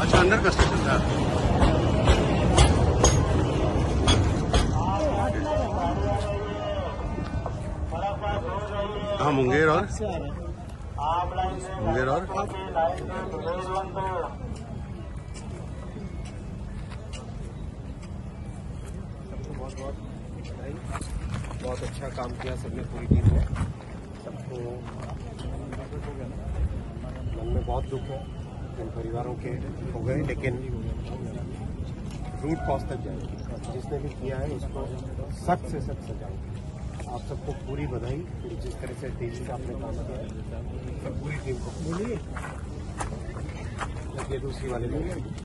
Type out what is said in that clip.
अच्छा under construction था। हाँ मुंगेर और बहुत अच्छा काम किया सबने, पूरी टीम ने। सबको मन में बहुत दुख है, इन परिवारों के हो गए, लेकिन रूट कॉज तक जाएंगे, जिसने भी किया है उसको सख्त से सख्त सजाएंगे। आप सबको पूरी बधाई। जिस तरह से तेजी से आपने काम किया, पूरी टीम को, ये दूसरी वाले लोग